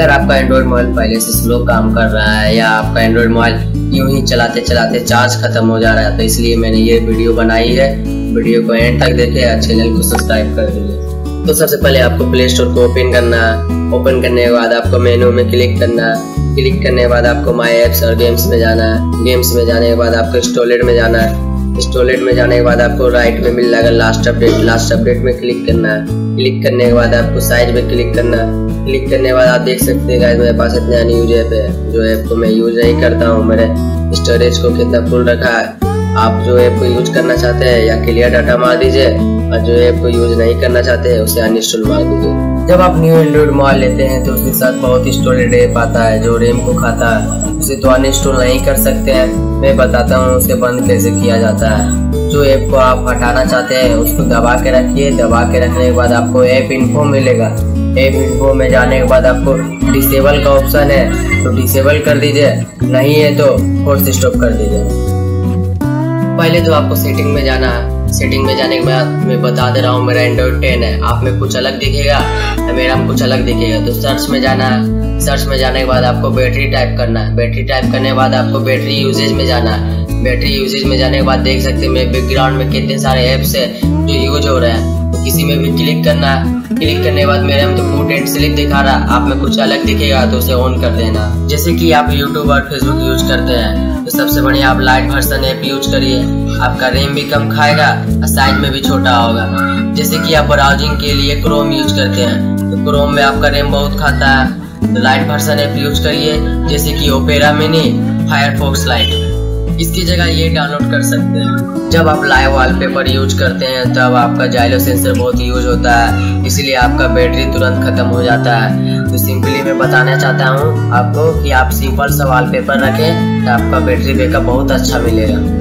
अगर आपका Android mobile पहले से स्लो काम कर रहा है या आपका एंड्रॉयड मोबाइल यूं ही चलाते चलाते चार्ज खत्म हो जा रहा है, तो इसलिए मैंने ये वीडियो बनाई है। वीडियो को एंड तक देखें और चैनल को सब्सक्राइब कर दीजिए। तो सबसे पहले आपको प्ले स्टोर को ओपन करना है। ओपन करने के बाद आपको मेनू में क्लिक करना है। क्लिक करने के बाद आपको माय एप्स और गेम्स में जाना है। गेम्स में जाने के बाद आपको इंस्टॉलेड में जाना है। इंस्टॉलेड में जाने के बाद आपको राइट में मिल जाएगा लास्ट अपडेट। लास्ट अपडेट में क्लिक करना है। क्लिक करने के बाद आपको साइज में क्लिक करना है। क्लिक करने के बाद आप देख सकते हैं मेरे पास इतने अनयूज ऐप है, जो ऐप को मैं यूज नहीं करता हूँ। मेरे स्टोरेज को कितना फुल रखा है। आप जो ऐप को यूज करना चाहते हैं या क्लियर डाटा मार दीजिए, और जो ऐप को यूज नहीं करना चाहते हैं उसे अनइंस्टॉल मार दीजिए। जब आप न्यू एंड्रॉइड मोबाइल लेते हैं तो उसके साथ बहुत इंस्टॉलेड ऐप आता है जो रैम को खाता है, उसे तो अनइंस्टॉल नहीं कर सकते हैं। मैं बताता हूँ उसे बंद कैसे किया जाता है। जो ऐप को आप हटाना चाहते हैं उसको दबा के रखिए। दबा के रखने के बाद आपको ऐप इन्फो मिलेगा। ऐप इन्फो में जाने के बाद आपको डिसेबल का ऑप्शन है, तो डिसेबल कर दीजिए, नहीं है तो फोर्स स्टॉप कर दीजिए। पहले तो आपको सेटिंग में जाना है। सेटिंग में जाने के बाद मैं बता दे रहा हूँ मेरा एंड्रॉइड 10 है, आप में कुछ अलग दिखेगा, मेरा में कुछ अलग दिखेगा। तो सर्च में जाना है। सर्च में जाने के बाद आपको बैटरी टाइप करना है। बैटरी टाइप करने के बाद आपको बैटरी यूजेज में जाना है। बैटरी यूजेज में जाने के बाद देख सकते हैं मेरे बैकग्राउंड में कितने सारे ऐप्स है जो यूज हो रहे हैं, तो किसी में भी क्लिक करना है। क्लिक करने के बाद मेरे में तो पोर्ट्रेट स्लिप दिखा रहा है, आप में कुछ अलग दिखेगा तो उसे ऑन कर देना। जैसे कि आप यूट्यूब और फेसबुक यूज करते हैं तो सबसे बढ़िया आप लाइट वर्सन ऐप यूज करिए। आपका रैम भी कम खाएगा और साइज में भी छोटा होगा। जैसे कि आप ब्राउजिंग के लिए क्रोम यूज करते हैं तो क्रोम में आपका रैम बहुत खाता है, तो लाइट वर्सन ऐप यूज करिए, जैसे कि ओपेरा मिनी, फायरफॉक्स लाइट, इसकी जगह ये डाउनलोड कर सकते हैं। जब आप लाइव वॉलपेपर यूज करते हैं तब आपका जाइलो सेंसर बहुत यूज होता है, इसलिए आपका बैटरी तुरंत खत्म हो जाता है। तो सिंपली मैं बताना चाहता हूँ आपको कि आप सिंपल सा वॉलपेपर रखें तो आपका बैटरी बैकअप बहुत अच्छा मिलेगा।